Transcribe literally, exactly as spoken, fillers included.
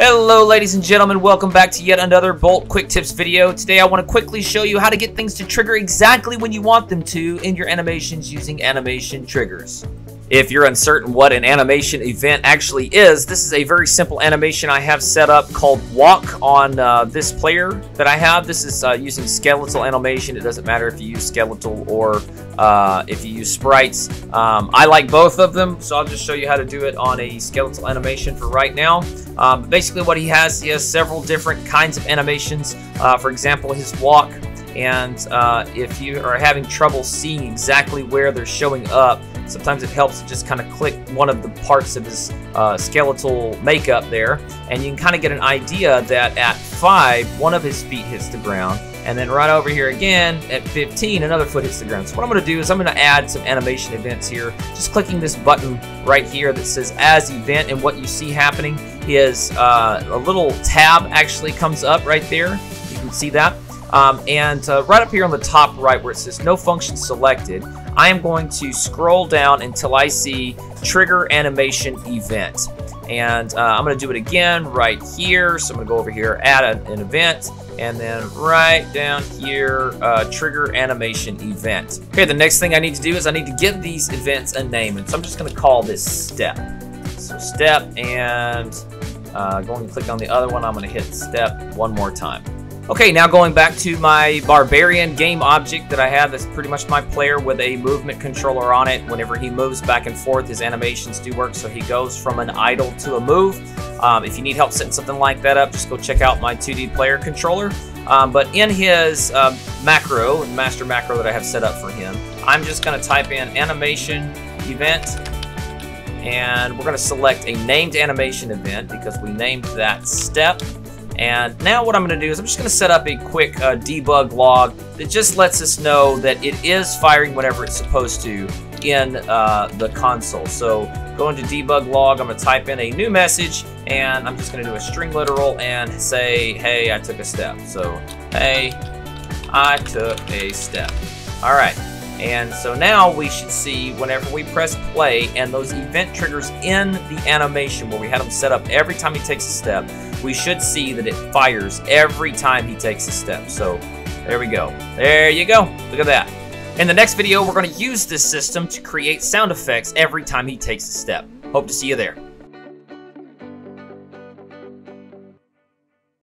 Hello ladies and gentlemen, welcome back to yet another Bolt Quick Tips video. Today I want to quickly show you how to get things to trigger exactly when you want them to in your animations using animation triggers. If you're uncertain what an animation event actually is, this is a very simple animation I have set up called Walk on uh, this player that I have. This is uh, using skeletal animation. It doesn't matter if you use skeletal or uh, if you use sprites. Um, I like both of them, so I'll just show you how to do it on a skeletal animation for right now. Um, basically what he has, he has several different kinds of animations. Uh, for example, his walk. And uh, if you are having trouble seeing exactly where they're showing up, sometimes it helps to just kind of click one of the parts of his uh, skeletal makeup there. And you can kind of get an idea that at five, one of his feet hits the ground. And then right over here again, at fifteen, another foot hits the ground. So what I'm going to do is I'm going to add some animation events here. Just clicking this button right here that says As Event, and what you see happening is uh, a little tab actually comes up right there. You can see that. Um, and uh, right up here on the top right where it says no function selected, I am going to scroll down until I see trigger animation event. And uh, I'm going to do it again right here. So I'm going to go over here, add an, an event, and then right down here, uh, trigger animation event. Okay, the next thing I need to do is I need to give these events a name. And so I'm just going to call this step. So step, and uh, going to click on the other one. I'm going to hit step one more time. Okay, now going back to my Barbarian game object that I have, that's pretty much my player with a movement controller on it. Whenever he moves back and forth, his animations do work, so he goes from an idle to a move. Um, if you need help setting something like that up, just go check out my two D player controller. Um, but in his uh, macro, master macro that I have set up for him, I'm just going to type in animation event, and we're going to select a named animation event because we named that step. And now what I'm going to do is I'm just going to set up a quick uh, debug log that just lets us know that it is firing whenever it's supposed to in uh, the console. So go into debug log, I'm going to type in a new message, and I'm just going to do a string literal and say, hey, I took a step. So, hey, I took a step. All right. And so now we should see whenever we press play and those event triggers in the animation where we had them set up every time he takes a step, we should see that it fires every time he takes a step. So there we go. There you go. Look at that. In the next video, we're going to use this system to create sound effects every time he takes a step. Hope to see you there.